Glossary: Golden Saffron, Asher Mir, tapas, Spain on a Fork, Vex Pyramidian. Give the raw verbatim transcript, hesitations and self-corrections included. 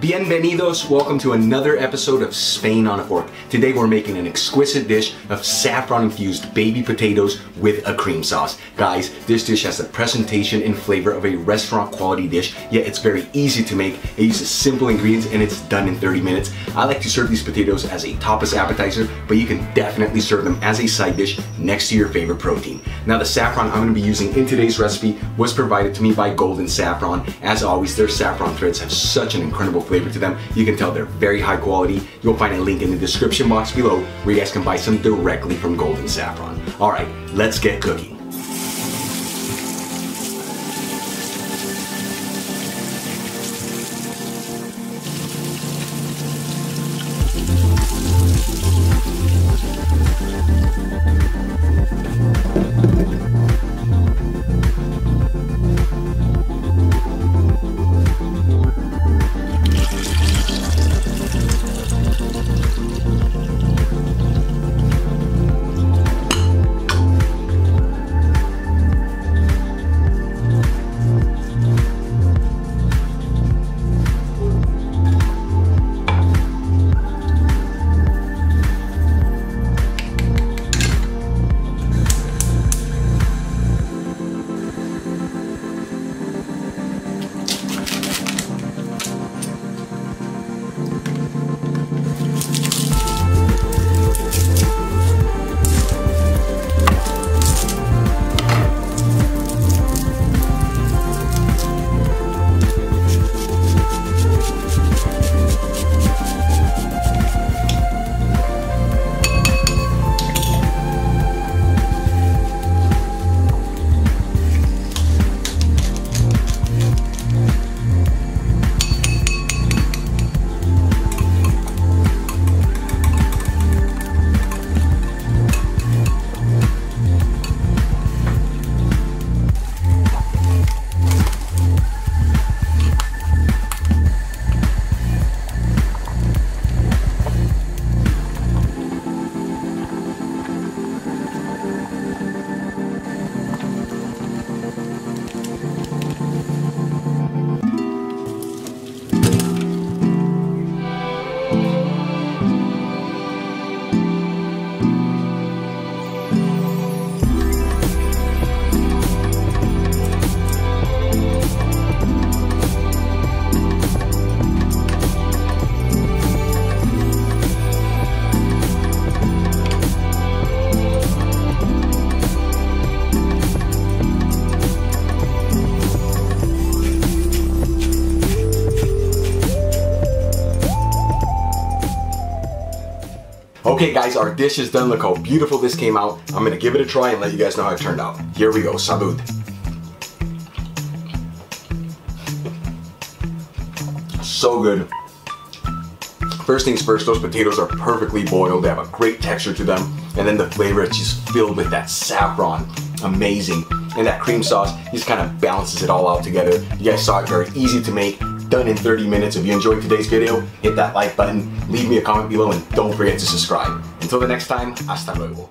Bienvenidos, welcome to another episode of Spain on a Fork. Today we're making an exquisite dish of saffron infused baby potatoes with a cream sauce. Guys, this dish has the presentation and flavor of a restaurant quality dish, yet it's very easy to make. It uses simple ingredients and it's done in thirty minutes. I like to serve these potatoes as a tapas appetizer, but you can definitely serve them as a side dish next to your favorite protein. Now the saffron I'm going to be using in today's recipe was provided to me by Golden Saffron. As always, their saffron threads have such an incredible flavor to them. You can tell they're very high quality. You'll find a link in the description box below where you guys can buy some directly from Golden Saffron. All right, let's get cooking. Okay guys, our dish is done. Look how beautiful this came out. I'm gonna give it a try and let you guys know how it turned out. Here we go, salud. So good. First things first, those potatoes are perfectly boiled. They have a great texture to them. And then the flavor is just filled with that saffron. Amazing. And that cream sauce just kind of balances it all out together. You guys saw it, very easy to make. Done in thirty minutes. If you enjoyed today's video, hit that like button, leave me a comment below, and don't forget to subscribe. Until the next time, hasta luego.